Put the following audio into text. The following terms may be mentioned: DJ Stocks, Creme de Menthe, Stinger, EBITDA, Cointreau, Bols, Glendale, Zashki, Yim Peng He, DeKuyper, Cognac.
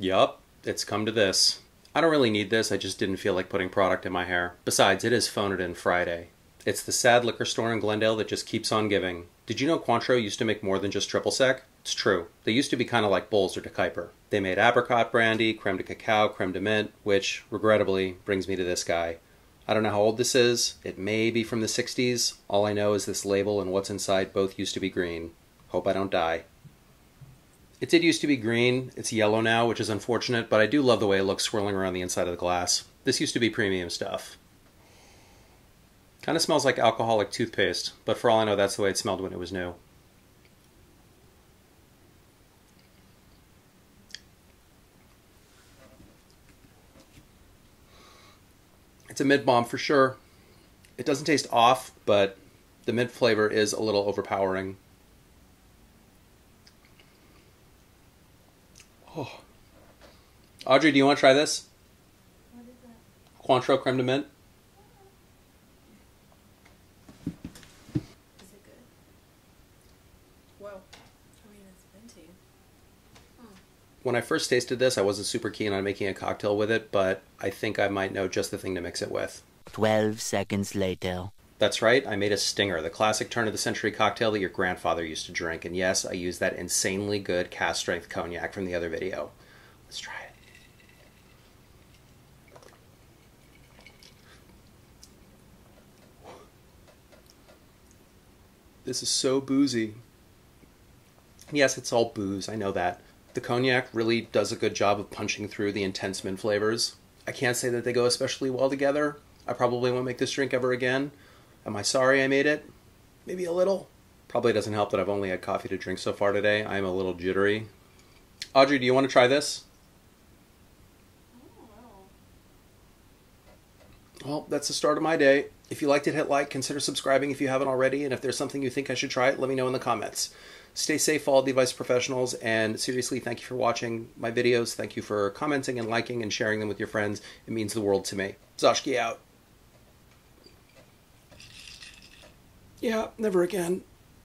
Yup, it's come to this. I don't really need this, I just didn't feel like putting product in my hair. Besides, it is Phoned In Friday. It's the sad liquor store in Glendale that just keeps on giving. Did you know Cointreau used to make more than just triple sec? It's true. They used to be kind of like Bols or DeKuyper. They made apricot brandy, creme de cacao, creme de menthe, which, regrettably, brings me to this guy. I don't know how old this is. It may be from the 60s. All I know is this label and what's inside both used to be green. Hope I don't die. It did used to be green. It's yellow now, which is unfortunate, but I do love the way it looks swirling around the inside of the glass. This used to be premium stuff. Kind of smells like alcoholic toothpaste, but for all I know, that's the way it smelled when it was new. It's a mint bomb for sure. It doesn't taste off, but the mint flavor is a little overpowering. Oh. Audrey, do you want to try this? What is that? Cointreau creme de menthe. Is it good? Whoa. I mean, it's minty. Hmm. When I first tasted this, I wasn't super keen on making a cocktail with it, but I think I might know just the thing to mix it with. 12 seconds later. That's right, I made a Stinger, the classic turn-of-the-century cocktail that your grandfather used to drink, and yes, I used that insanely good cast-strength cognac from the other video. Let's try it. This is so boozy. Yes, it's all booze, I know that. The cognac really does a good job of punching through the intense mint flavors. I can't say that they go especially well together. I probably won't make this drink ever again. Am I sorry I made it? Maybe a little. Probably doesn't help that I've only had coffee to drink so far today. I am a little jittery. Audrey, do you want to try this? Oh, well, that's the start of my day. If you liked it, hit like. Consider subscribing if you haven't already. And if there's something you think I should try it, let me know in the comments. Stay safe, all device professionals. And seriously, thank you for watching my videos. Thank you for commenting and liking and sharing them with your friends. It means the world to me. Zashki out. Yeah, never again.